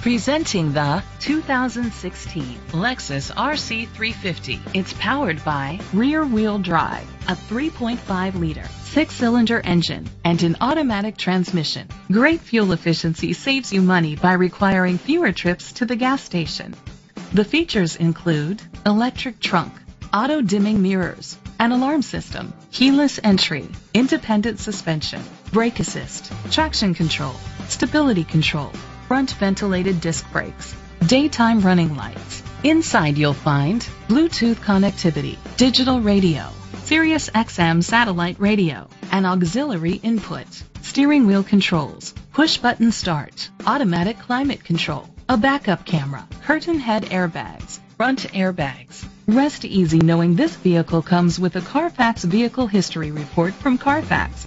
Presenting the 2016 Lexus RC 350. It's powered by rear-wheel drive, a 3.5-liter, 6-cylinder engine, and an automatic transmission. Great fuel efficiency saves you money by requiring fewer trips to the gas station. The features include electric trunk, auto-dimming mirrors, an alarm system, keyless entry, independent suspension, brake assist, traction control, stability control, front ventilated disc brakes, daytime running lights. Inside you'll find Bluetooth connectivity, digital radio, Sirius XM satellite radio, an auxiliary input, steering wheel controls, push button start, automatic climate control, a backup camera, curtain head airbags, front airbags. Rest easy knowing this vehicle comes with a Carfax Vehicle History Report from Carfax,